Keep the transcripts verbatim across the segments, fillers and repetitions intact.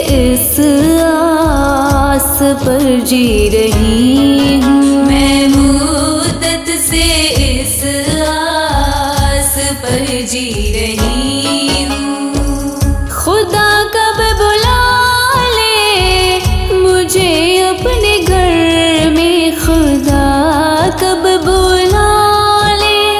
इस आस पर जी रही हूँ, मैं मुद्दत से इस आस पर जी रही हूँ। खुदा कब बुला ले मुझे अपने घर में, खुदा कब बुला ले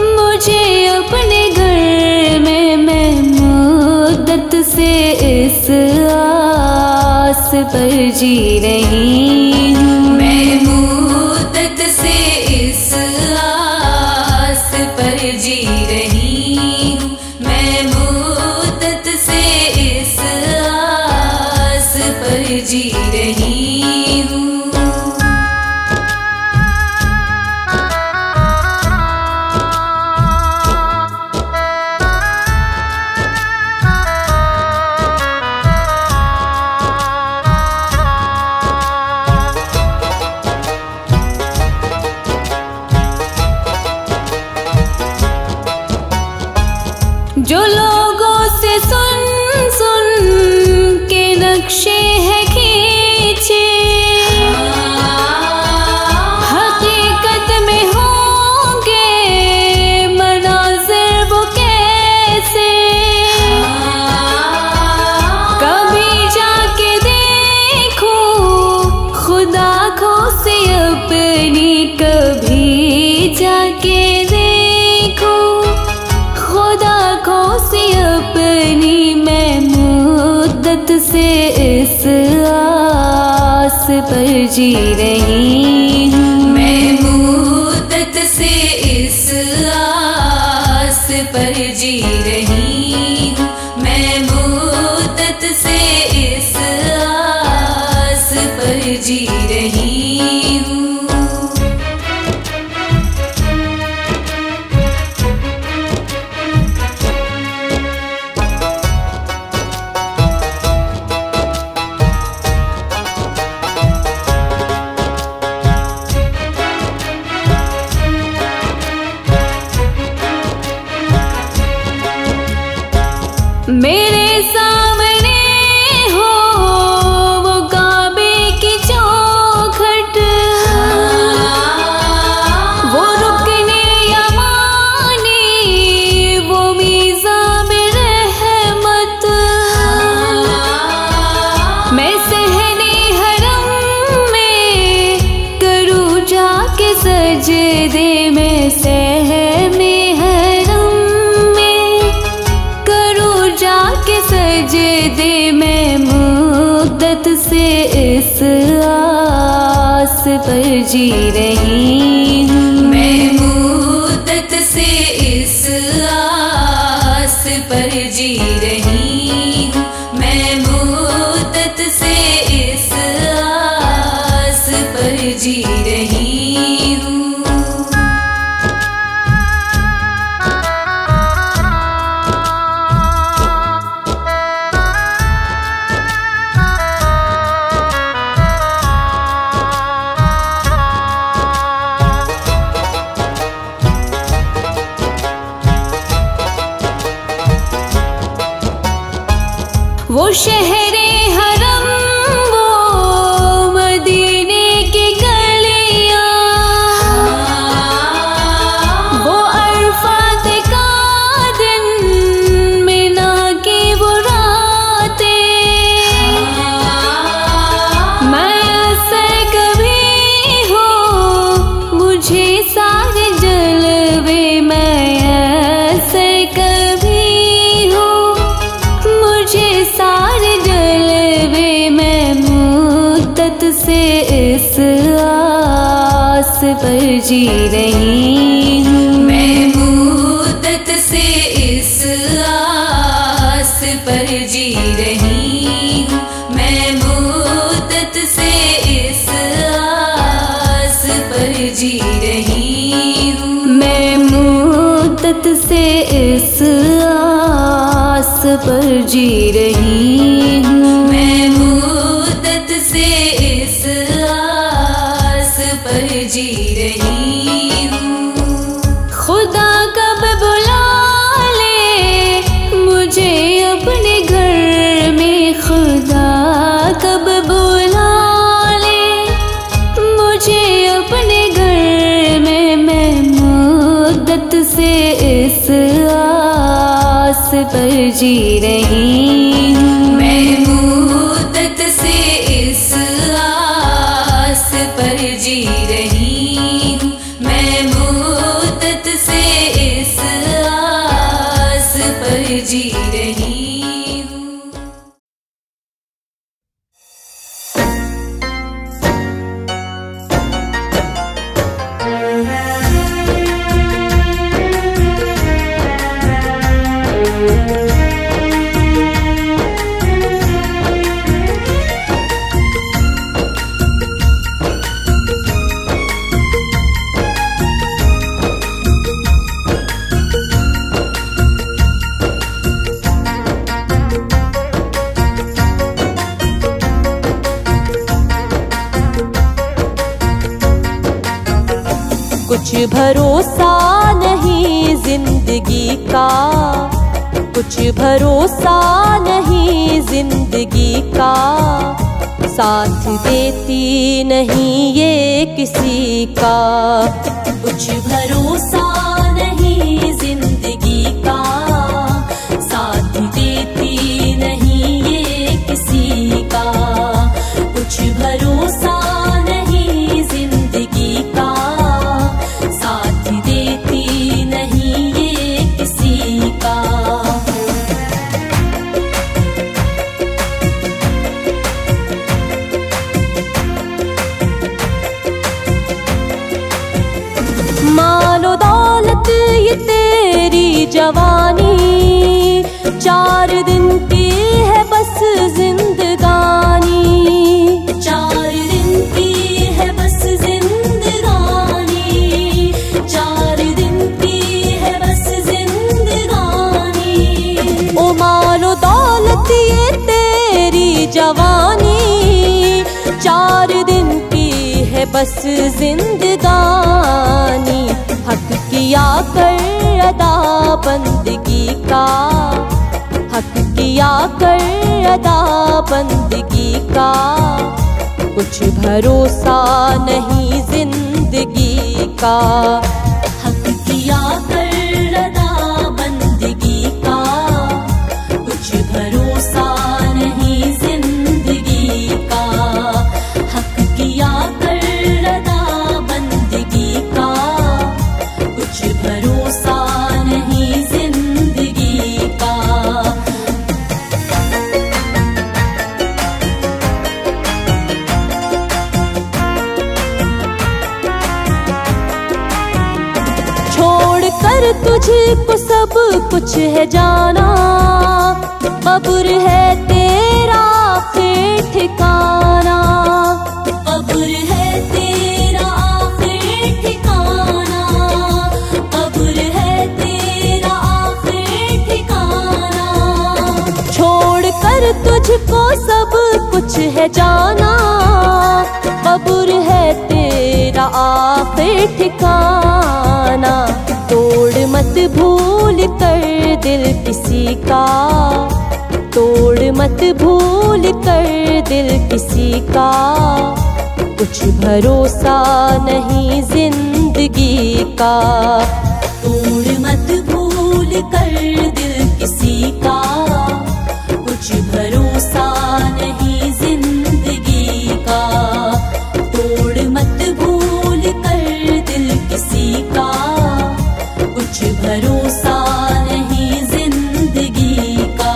मुझे अपने घर में। मैं मुद्दत से इस आस पर जी रही हूँ, मैं मुद्दत से इस आस पर जी रही हूँ, मैं मुद्दत से इस आस पर जी रही हूँ। जो लोगों से सुन सुन के नक्शे हैं खींचे, हकीकत में होंगे मनाज़िर वो कैसे। कभी जाके देखो खुद आँखों से अपनी, कभी जाके देखो अपनी। मैं मुद्दत से इस आस पर जी रही हूँ, मैं मुद्दत से इस आस पर जी रही हूँ, मैं मुद्दत से इस आस पर जी रही हूँ। मेरे सामने हो वो काबे की चौखट, वो रुकने या माने वो मीज़ान में रहमत। मैं सहने हरम में करूँ जाके सजदे, में सहने सजदे में। मुद्दत से इस आस पर जी रही हूँ, मैं मुद्दत से इस आस पर जी रही हूँ, मैं मुद्दत से इस आस पर जी रही हूँ। वो शहरे हरम, वो मदीने की गलियां, वो अरफात का दिन, मिना की वो रातें। मैं असर कभी हो मुझे सारे जलवे, मैं असर कभी हो मुझे सारे जलवे। मैं मुद्दत से इस आस पर जी रही हूँ, मैं मुद्दत से इस आस पर जी रही हूँ, मैं मुद्दत से इस आस पर जी रही हूँ, मैं मुद्दत से इस आस पर जी रही हूँ, मैं मुद्दत से इस आस पर जी रही हूँ। खुदा कब बुला ले मुझे अपने घर में, खुदा पर जी रही हूँ। मैं मुद्दत से इस आस पर जी रही हूँ। मैं मुद्दत से इस आस पर जी रही। कुछ भरोसा नहीं जिंदगी का, कुछ भरोसा नहीं जिंदगी का, साथ देती नहीं ये किसी का। कुछ भरोसा नहीं जिंदगी का, साथ देती नहीं ये किसी का। कुछ भरोसा नहीं जिंदगी का, जवानी चार दिन की है बस जिंदगानी, चार दिन की है बस जिंदगानी, चार दिन की है बस जिंदगानी। ओ मालो दौलत ये तेरी जवानी, चार दिन की है बस जिंदगानी। हक किया कर अदा बंदगी का, हक किया कर अदा बंदगी का, कुछ भरोसा नहीं जिंदगी का। हक किया कर अदा बंदगी का, कुछ भरोसा नहीं जिंदगी का। हक किया कर अदा बंदगी का, कुछ भरोसा तुझको सब कुछ है जाना, कब्र है तेरा आखिर ठिकाना, कब्र है तेरा आखिर ठिकाना, कब्र है तेरा आखिर ठिकाना। छोड़ कर तुझको सब कुछ है जाना, कब्र है तेरा आखिर ठिकाना। तोड़ मत भूल कर दिल किसी का, तोड़ मत भूल कर दिल किसी का, कुछ भरोसा नहीं जिंदगी का। तोड़ मत भूल कर दिल किसी का, कुछ भरोसा नहीं जिंदगी का। तोड़ मत भूल कर दिल किसी का, कुछ भरोसा नहीं जिंदगी का।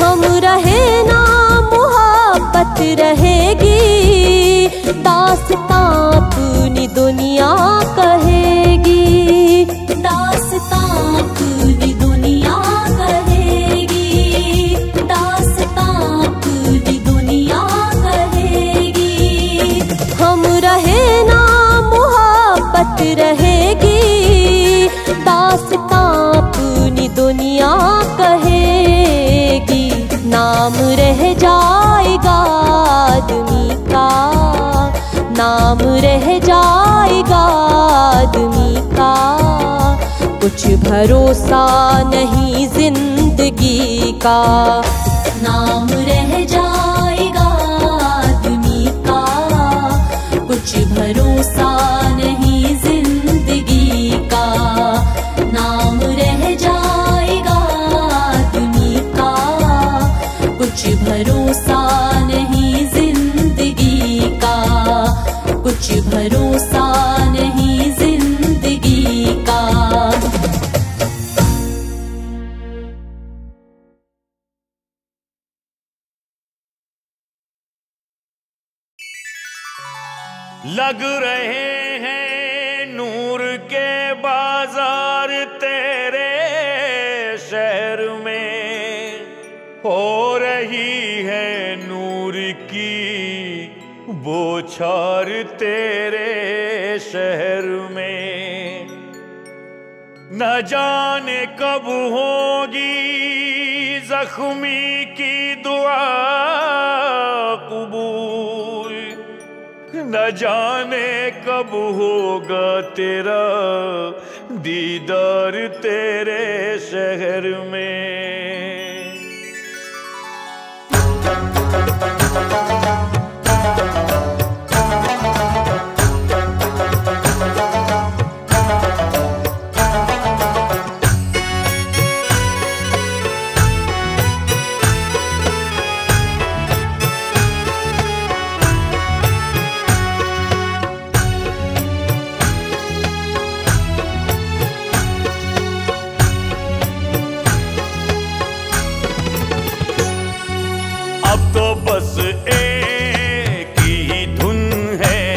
हम रहे ना मोहब्बत रहेगी, दास्तां अपनी दुनिया कहेगी, दास्तां अपनी दुनिया कहेगी। रहेगी दास्तां अपनी दुनिया कहेगी। नाम रह जाएगा आदमी का, नाम रह जाएगा आदमी का, कुछ भरोसा नहीं जिंदगी का। नाम रह जाएगा लग रहे हैं नूर के बाजार तेरे शहर में, हो रही है नूर की बौछार तेरे शहर में। न जाने कब होगी जख्मी की दुआ कबूल, न जाने कब होगा तेरा दीदार तेरे शहर में। बस एक ही धुन है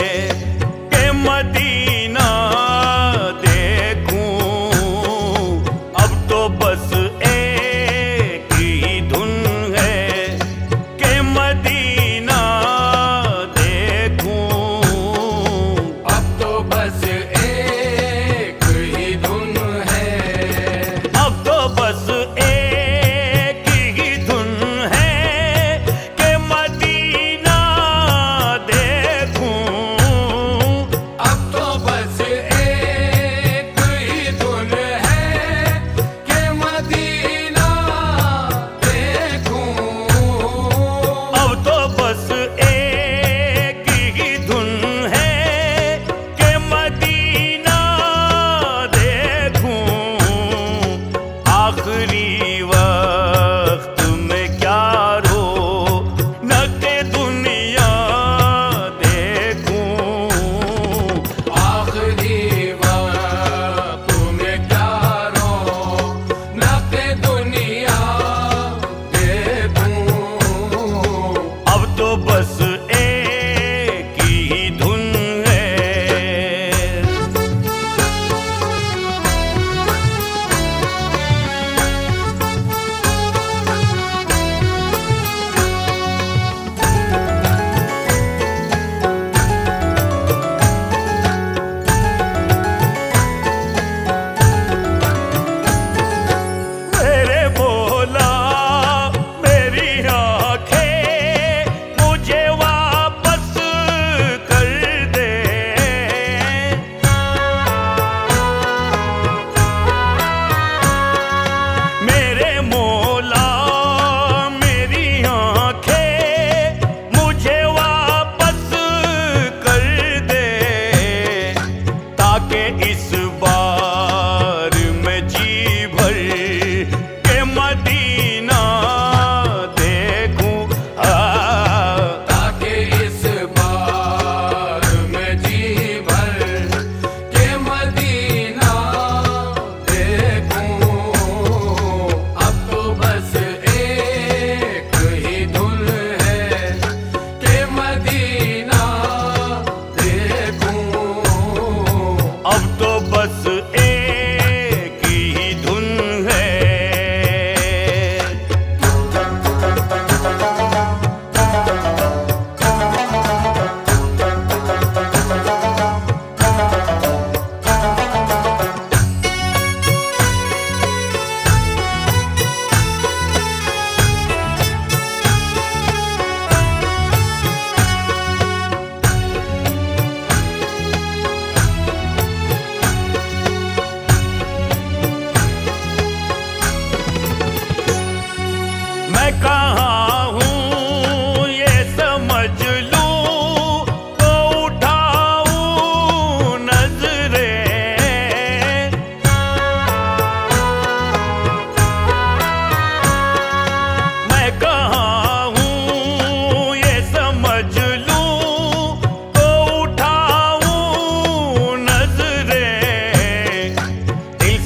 के मदीना देखूं, अब तो बस एक ही धुन है के मदीना देखूं, अब तो बस एक ही धुन है, अब तो बस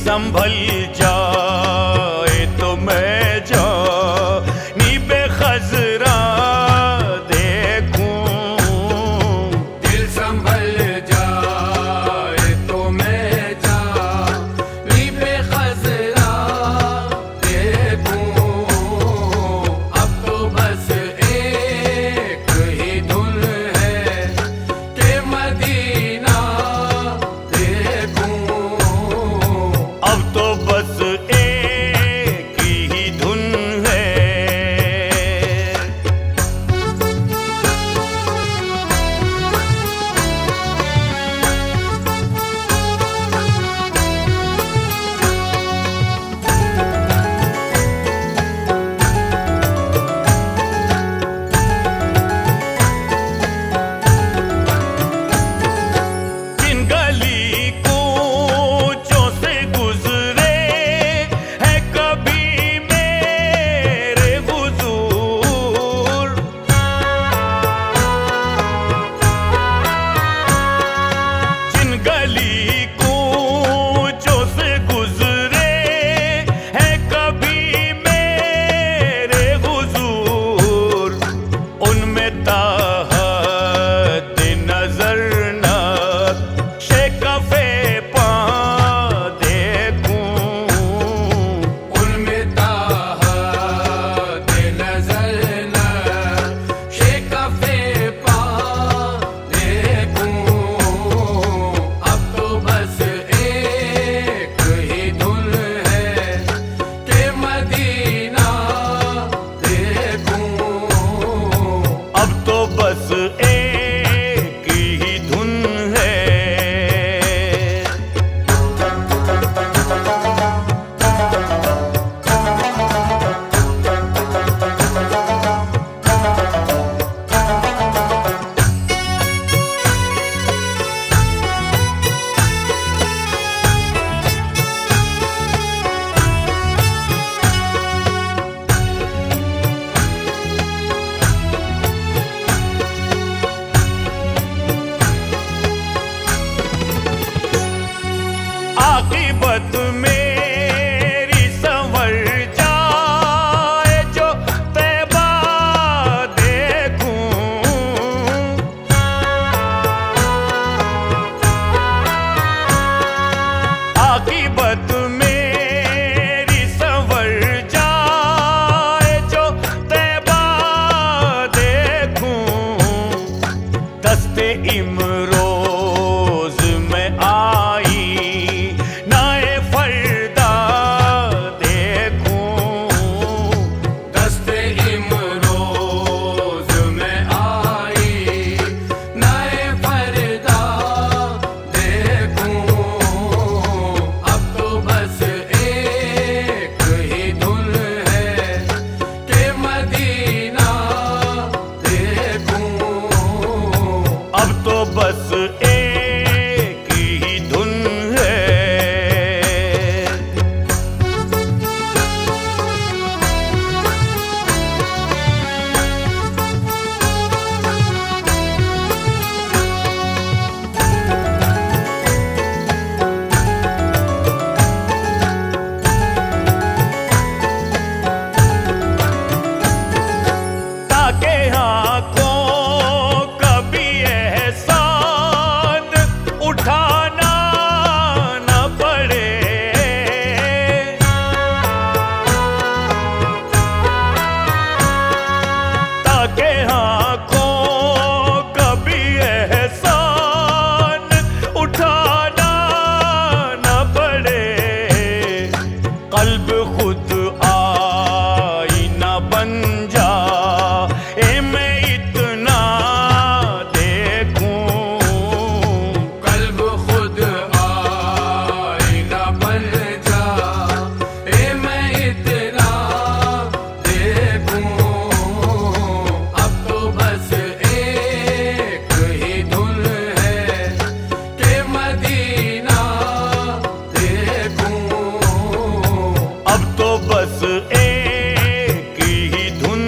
संभल जाए तो मैं जानी बेखजरा देखूं, दिल संभल खुद आईना बन जा, ए मैं इतना देखूं। कल्ब खुद आईना बन जा, ए मैं इतना देखूं। अब तो बस एक ही धुन है के मदीना बस एक ही धुन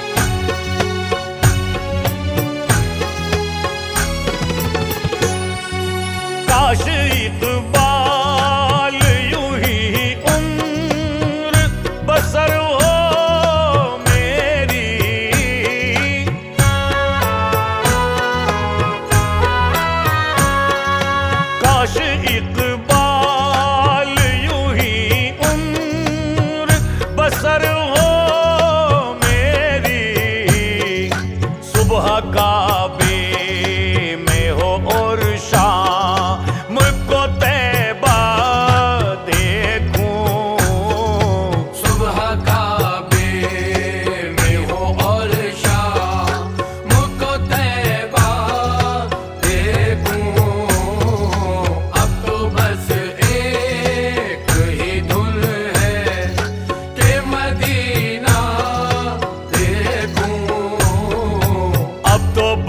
है। काश इक़बाल यूं ही उम्र बसर हो मेरी, काश इक़बाल यूं ही उम्र बसर हो मेरी। सुबह का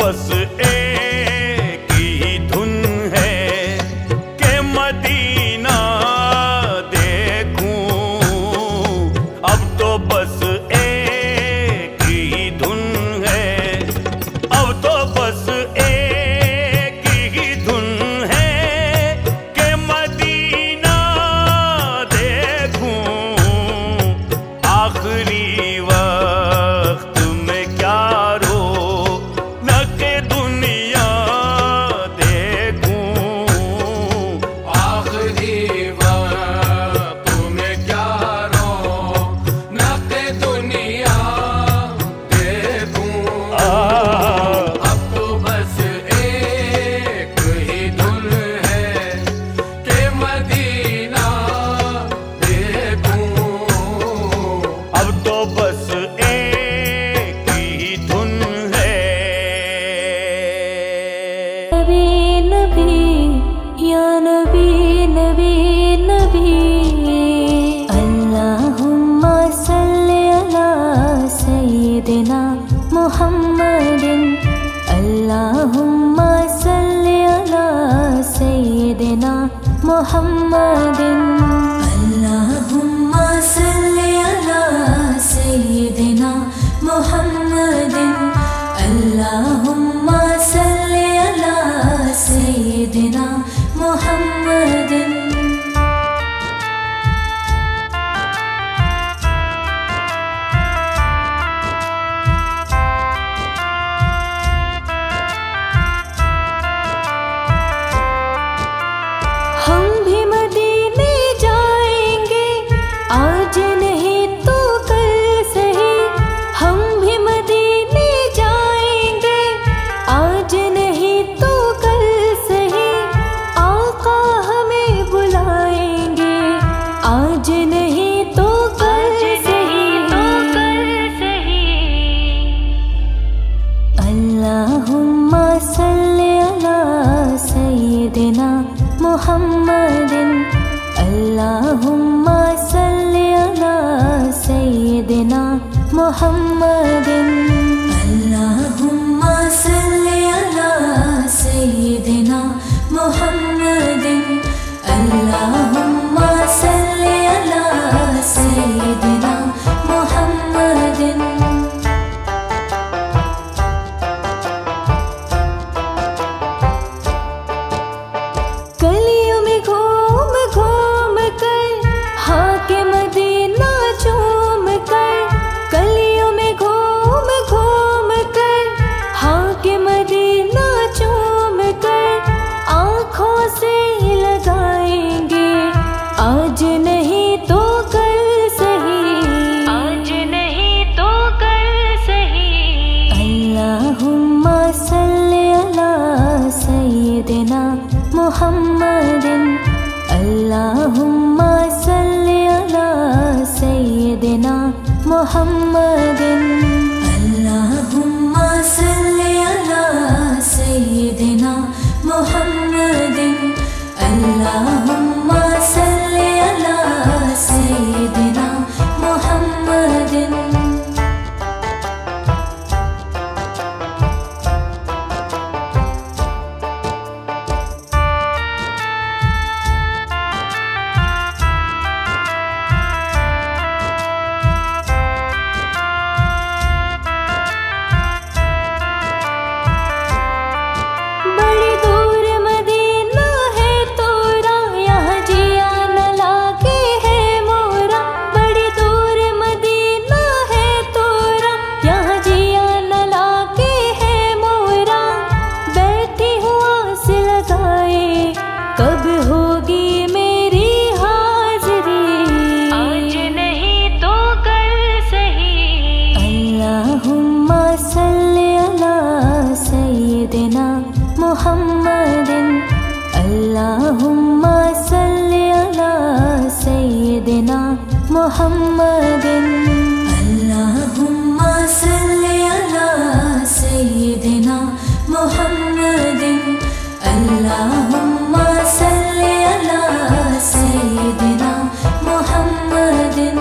बस एक ही धुन है के मदीना देखूं। अब तो बस एक ही धुन है, अब तो बस एक ही धुन है के मदीना देखूं। आखिरी वक्त में क्या रो मुहम्मद। अल्लाहुम्मा सल्लि अला सय्यिदिना मुहम्मद। अल्लाहुम्मा सल्लि अला सय्यिदिना मुहम्मद। अल्लाहुम्मा सल्लि अला सय्यिदिना मुहम्मद। अल्लाहुम्मा सल्लि अला सय्यिदिना मुहम्मद। अल्लाहुम्मा सल्लि अला सय्यिदिना मुहम्मद। अल्लाहुम्मा सल्लि अला सय्यिदिना मुहम्मद। अल्लाहुम्मा सल्लि अला सय्यिदिना मुहम्मद। हाँ के मदीना चूम कर, गलियों में घूम वसल्लि अला सय्यिदिना मुहम्मदिन अल्लाहुम्मा सल्लि अला सय्यिदिना मुहम्मदिन अल्लाहुम्मा सल्लि अला सय्यिदिना मुहम्मदिन अल्लाहुम्मा सल्लि अला सय्यिदिना मुहम्मदिन। अल्लाहुम्मा सल्लि अला सय्यिदिना मुहम्मदिन अल्लाहुम्मा सल्लि अला सय्यिदिना मुहम्मदिन अल्लाहुम्मा सल्लि अला सय्यिदिना मुहम्मदिन।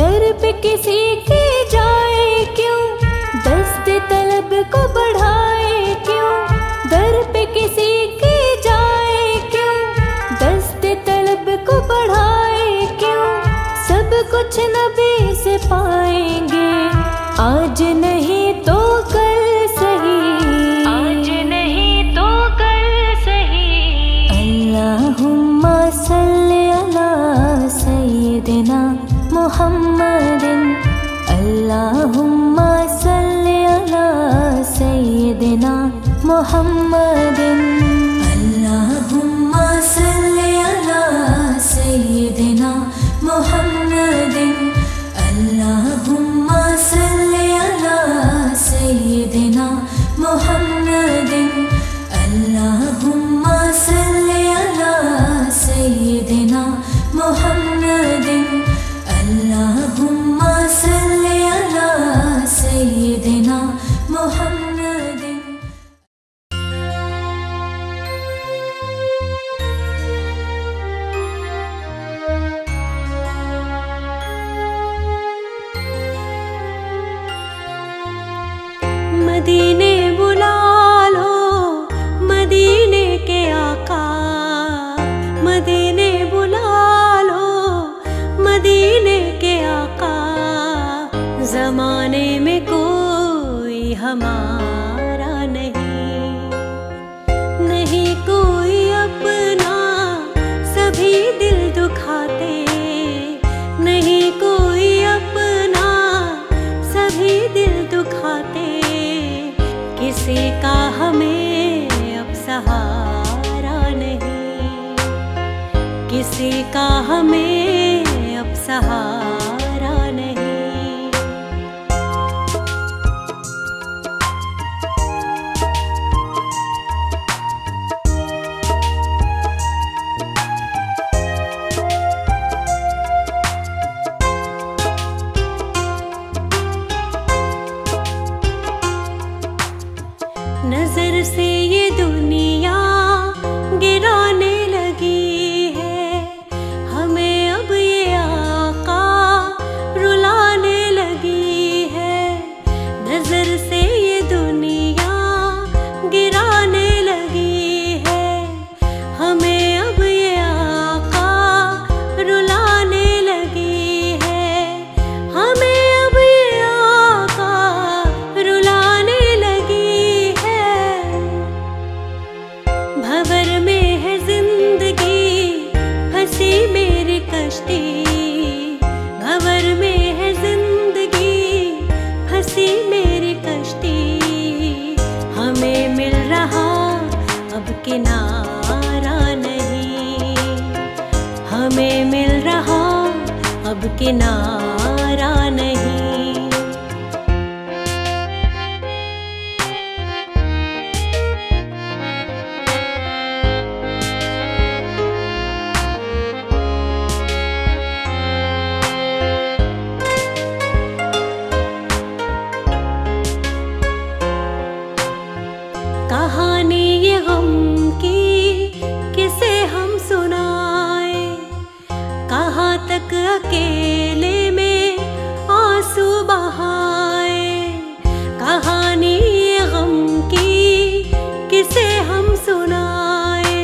दर पे किसी की जाए क्यों, दस्ते तलब को बढ़ाए क्यों, दर पे किसी की जाए क्यों, दस्ते तलब को बढ़ाए क्यों, सब कुछ नबी से पाएंगे आज नहीं तो कल सही, आज नहीं तो कल सही। अल्लाहुम्मा सल्लि अला सय्यिदिना मुहम्मदिन अल्लाहुम्मा सल्लि अला सय्यिदिना मुहम्मदिन अल्लाहुम्मा सल्लि अला सय्यिदिना मुहम्मदिन अल्लाहुम्मा सल्लि अला सय्यिदिना मुहम्मदिन अल्लाहुम्मा सल्लि अला सय्यिदिना मुहम्मदिन अल्लाहुम्मा सल्लि अला सय्यिदिना मुहम्मद। मदीने बुला लो मदीने के आका, मदीने बुला लो मदीने के आका, जमाने में कोई हमारा नहीं, नहीं कोई अपना सभी दिल दुखाते, नहीं कोई अपना सभी दिल दुखाते, किसी का हमें अब सहारा नहीं, किसी का हमें अब सहारा। नजर से ये दुनिया गिराने लगी है हमें, अब ये आका रुलाने लगी है, नजर से ये दुनिया गिराने लगी है हमें, अब ये आका रुलाने लगी है हमें, भंवर में है जिंदगी फंसी मेरी कश्ती, हमें मिल रहा अब किनारा नहीं, हमें मिल रहा अब किनारा नहीं। कहानी ये गम की किसे हम सुनाए, कहाँ तक अकेले में आंसू बहाए। कहानी ये गम की किसे हम सुनाए,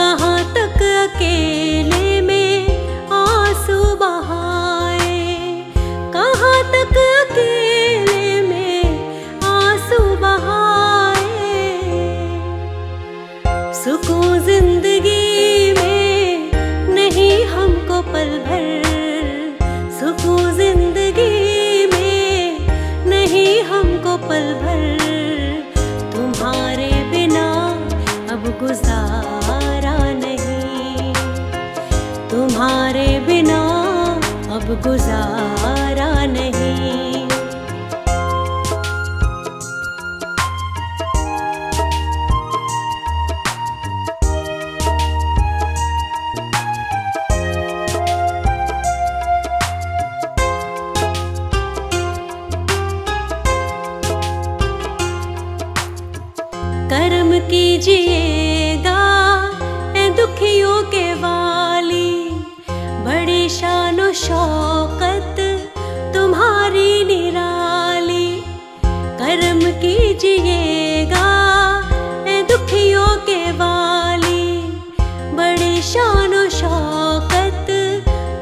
कहाँ तक अकेले में आंसू बहाए। कहाँ तक अकेले में आंसू बहाए। सुकून जिंदगी में नहीं हमको पल भर, सुकून जिंदगी में नहीं हमको पल भर। तुम्हारे बिना अब गुजारा नहीं, तुम्हारे बिना अब गुजारा नहीं। कर्म कीजिएगा ए दुखियों के वाली, बड़ी शान और शौकत तुम्हारी निराली। कर्म कीजिएगा ए दुखियों के वाली, बड़ी शान और शौकत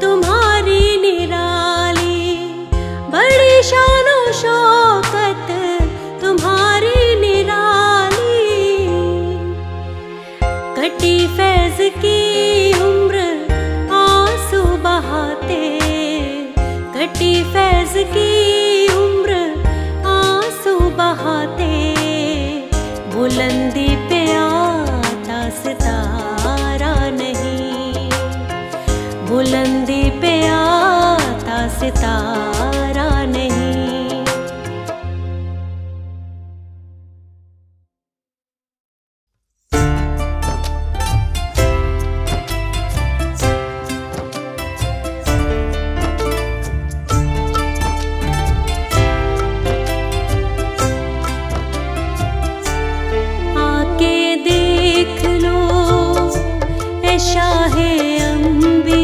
तुम्हारी निराली। बड़ी शान और शौकत तुम्हारी कटी फैज की उम्र आंसू बहाते, कटी फैज की उम्र आंसू बहाते। बुलंदी पे आता सितारा नहीं, बुलंदी पे आता सितारा नहीं। शाहे अंबिया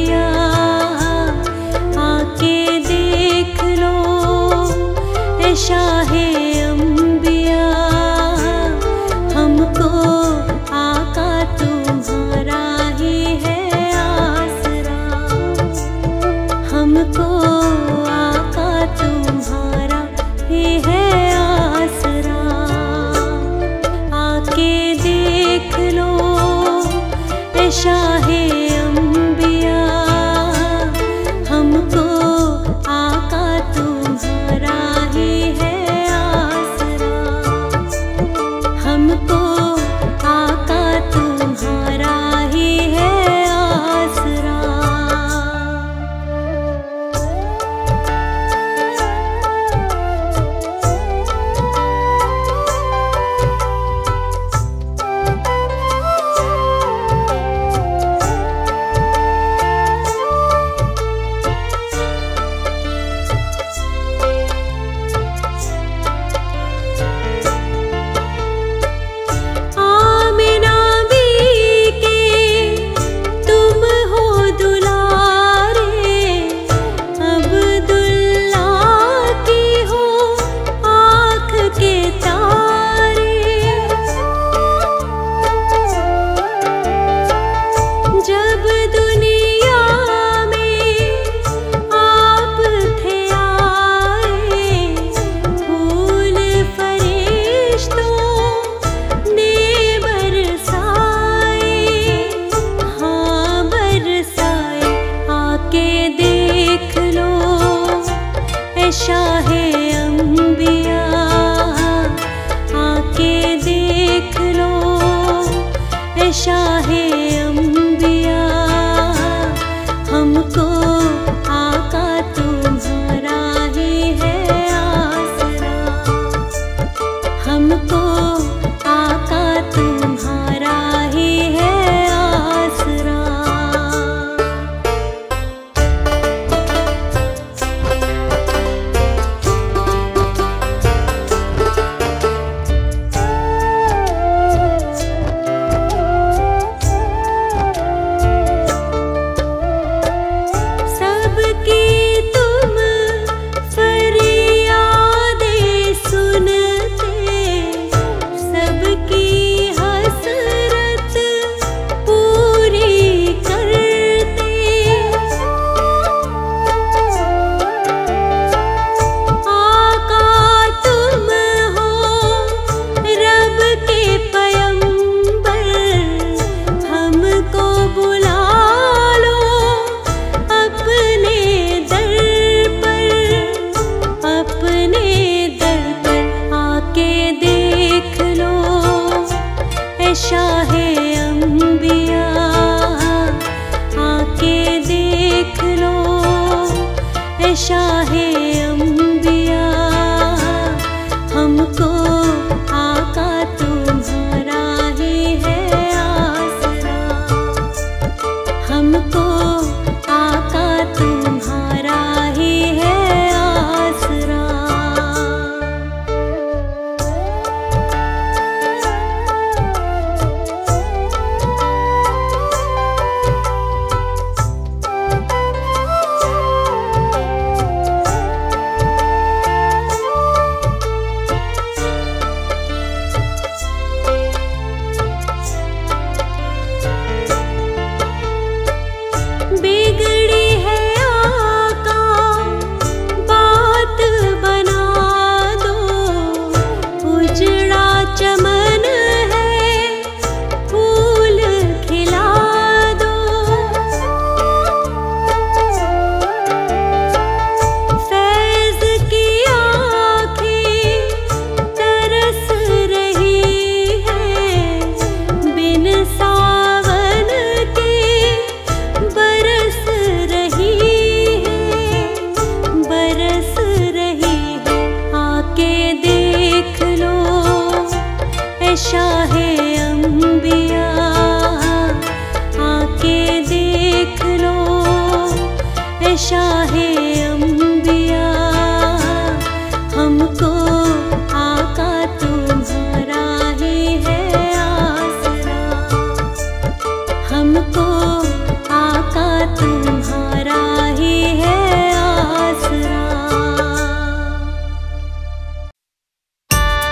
आके देख लो, ए शाहे अंबिया। हमको आका तुम्हारा ही है आसरा, हमको आका तुम्हारा ही है आसरा। आके देख लो शाहे अंबिया, हमको आका तुम्हारा ही है आसरा, हमको आका तुम्हारा ही है आसरा। शाहे अंबिया आके देख लो, ए शाहे अंबिया हमको आ शाहे अंबिया, हमको आका तुम्हारा ही है आसरा, हमको आका तुम्हारा ही है आसरा। शाहे अंबिया आके देख लो, ऐ शाहे अंबिया हमको आका तुम्हारा ही है आसरा, हमको